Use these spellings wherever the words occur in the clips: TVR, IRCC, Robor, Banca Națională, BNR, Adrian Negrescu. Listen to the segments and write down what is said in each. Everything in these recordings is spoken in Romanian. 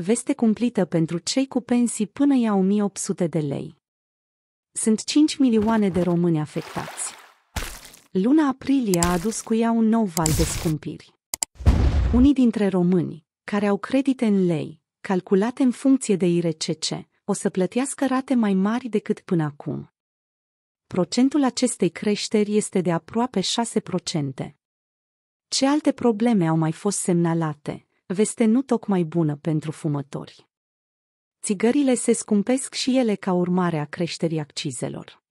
Veste cumplită pentru cei cu pensii până la 1800 de lei. Sunt 5 milioane de români afectați. Luna aprilie a adus cu ea un nou val de scumpiri. Unii dintre români, care au credite în lei, calculate în funcție de IRCC, o să plătească rate mai mari decât până acum. Procentul acestei creșteri este de aproape 6%. Ce alte probleme au mai fost semnalate? Veste nu tocmai bună pentru fumători. Țigările se scumpesc și ele ca urmare a creșterii accizelor.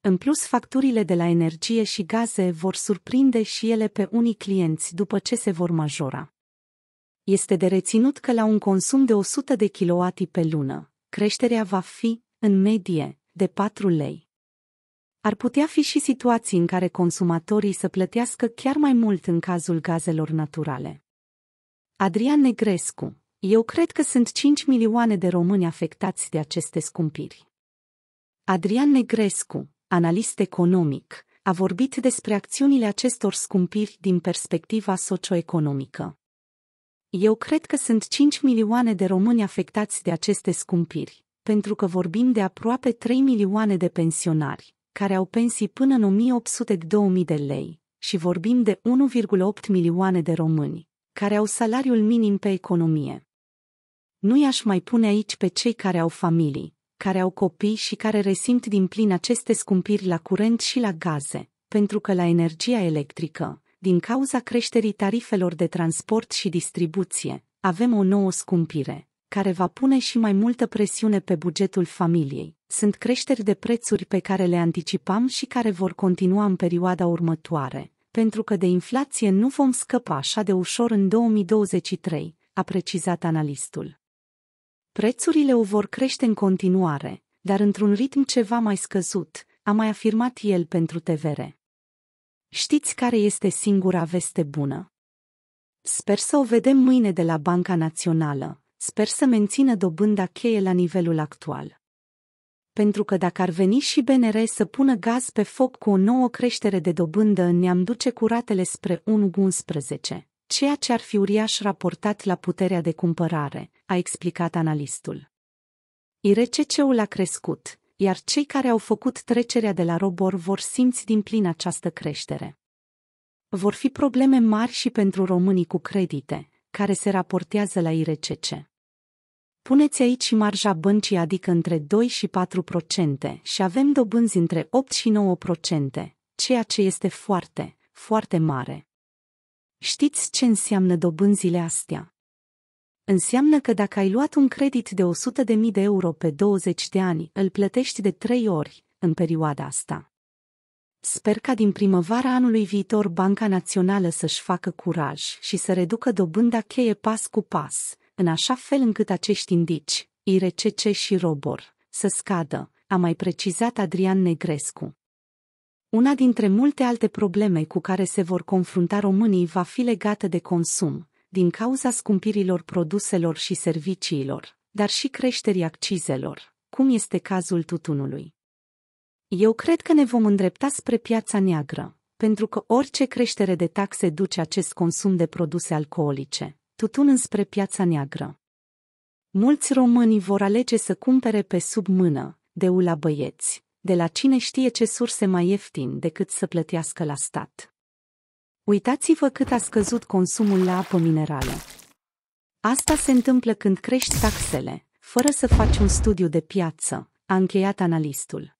În plus, facturile de la energie și gaze vor surprinde și ele pe unii clienți după ce se vor majora. Este de reținut că la un consum de 100 de kWh pe lună, creșterea va fi, în medie, de 4 lei. Ar putea fi și situații în care consumatorii să plătească chiar mai mult în cazul gazelor naturale. Adrian Negrescu, eu cred că sunt 5 milioane de români afectați de aceste scumpiri. Adrian Negrescu, analist economic, a vorbit despre acțiunile acestor scumpiri din perspectiva socioeconomică. Eu cred că sunt 5 milioane de români afectați de aceste scumpiri, pentru că vorbim de aproape 3 milioane de pensionari, care au pensii până în 1800-2000 de lei, și vorbim de 1,8 milioane de români, care au salariul minim pe economie. Nu i-aș mai pune aici pe cei care au familii, care au copii și care resimt din plin aceste scumpiri la curent și la gaze, pentru că la energia electrică, din cauza creșterii tarifelor de transport și distribuție, avem o nouă scumpire, care va pune și mai multă presiune pe bugetul familiei. Sunt creșteri de prețuri pe care le anticipam și care vor continua în perioada următoare, pentru că de inflație nu vom scăpa așa de ușor în 2023, a precizat analistul. Prețurile o vor crește în continuare, dar într-un ritm ceva mai scăzut, a mai afirmat el pentru TVR. Știți care este singura veste bună? Sper să o vedem mâine de la Banca Națională, sper să mențină dobânda cheie la nivelul actual. Pentru că dacă ar veni și BNR să pună gaz pe foc cu o nouă creștere de dobândă, ne-am duce cu ratele spre 1,11, ceea ce ar fi uriaș raportat la puterea de cumpărare, a explicat analistul. IRCC-ul a crescut, iar cei care au făcut trecerea de la Robor vor simți din plin această creștere. Vor fi probleme mari și pentru românii cu credite, care se raportează la IRCC. Puneți aici și marja băncii, adică între 2 și 4%, și avem dobânzi între 8 și 9%, ceea ce este foarte, foarte mare. Știți ce înseamnă dobânzile astea? Înseamnă că dacă ai luat un credit de 100.000 de euro pe 20 de ani, îl plătești de 3 ori în perioada asta. Sper ca din primăvara anului viitor Banca Națională să-și facă curaj și să reducă dobânda cheie pas cu pas, în așa fel încât acești indici, IRCC și Robor, să scadă, a mai precizat Adrian Negrescu. Una dintre multe alte probleme cu care se vor confrunta românii va fi legată de consum, din cauza scumpirilor produselor și serviciilor, dar și creșterii accizelor, cum este cazul tutunului. Eu cred că ne vom îndrepta spre piața neagră, pentru că orice creștere de taxe duce acest consum de produse alcoolice, tutun, înspre piața neagră. Mulți români vor alege să cumpere pe sub mână, de la băieți, de la cine știe ce surse mai ieftin decât să plătească la stat. Uitați-vă cât a scăzut consumul la apă minerală. Asta se întâmplă când crești taxele, fără să faci un studiu de piață, a încheiat analistul.